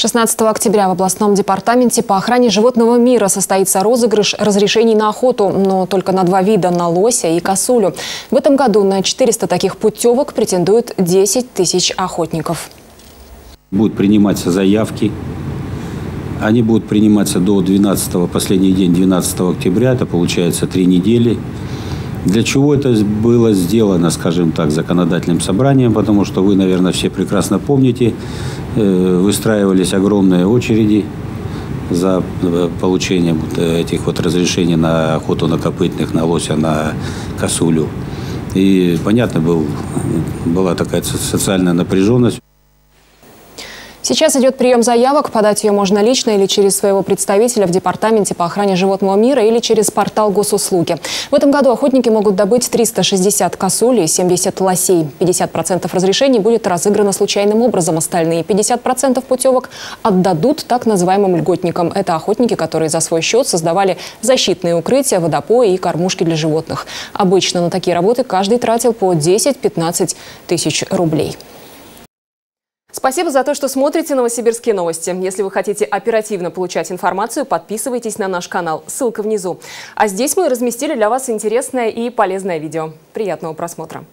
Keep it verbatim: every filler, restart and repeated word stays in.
шестнадцатого октября в областном департаменте по охране животного мира состоится розыгрыш разрешений на охоту, но только на два вида – на лося и косулю. В этом году на четыреста таких путевок претендуют десять тысяч охотников. Будут приниматься заявки. Они будут приниматься до двенадцатого, последний день двенадцатого октября, это получается три недели. Для чего это было сделано, скажем так, законодательным собранием, потому что вы, наверное, все прекрасно помните, выстраивались огромные очереди за получение этих вот разрешений на охоту на копытных, на лося, на косулю. И, понятно, был, была такая социальная напряженность. Сейчас идет прием заявок. Подать ее можно лично или через своего представителя в Департаменте по охране животного мира или через портал госуслуги. В этом году охотники могут добыть триста шестьдесят косулей и семьдесят лосей. пятьдесят процентов разрешений будет разыграно случайным образом. Остальные пятьдесят процентов путевок отдадут так называемым льготникам. Это охотники, которые за свой счет создавали защитные укрытия, водопои и кормушки для животных. Обычно на такие работы каждый тратил по десять-пятнадцать тысяч рублей. Спасибо за то, что смотрите «Новосибирские новости». Если вы хотите оперативно получать информацию, подписывайтесь на наш канал. Ссылка внизу. А здесь мы разместили для вас интересное и полезное видео. Приятного просмотра!